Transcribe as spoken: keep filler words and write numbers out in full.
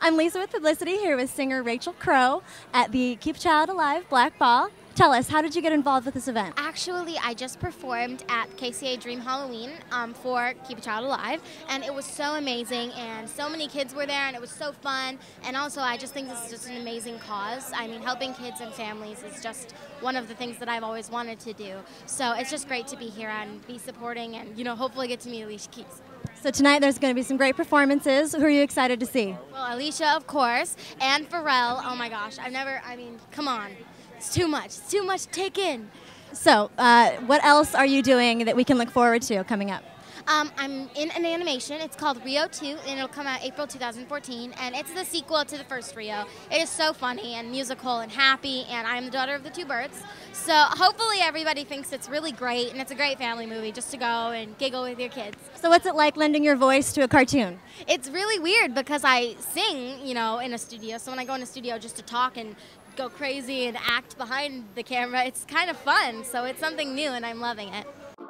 I'm Lisa with Publicity, here with singer Rachel Crow at the Keep a Child Alive Black Ball. Tell us, how did you get involved with this event? Actually, I just performed at K C A Dream Halloween um, for Keep a Child Alive, and it was so amazing, and so many kids were there, and it was so fun, and also I just think this is just an amazing cause. I mean, helping kids and families is just one of the things that I've always wanted to do, so it's just great to be here and be supporting and, you know, hopefully get to meet Alicia Keys. So tonight there's going to be some great performances. Who are you excited to see? Well, Alicia, of course, and Pharrell. Oh my gosh, I've never, I mean, come on. It's too much. It's too much to take in. So uh, what else are you doing that we can look forward to coming up? Um, I'm in an animation. It's called Rio two, and it'll come out April two thousand fourteen, and it's the sequel to the first Rio. It is so funny and musical and happy, and I'm the daughter of the two birds. So hopefully everybody thinks it's really great, and it's a great family movie just to go and giggle with your kids. So what's it like lending your voice to a cartoon? It's really weird because I sing, you know, in a studio. So when I go in a studio just to talk and go crazy and act behind the camera, it's kind of fun. So it's something new, and I'm loving it.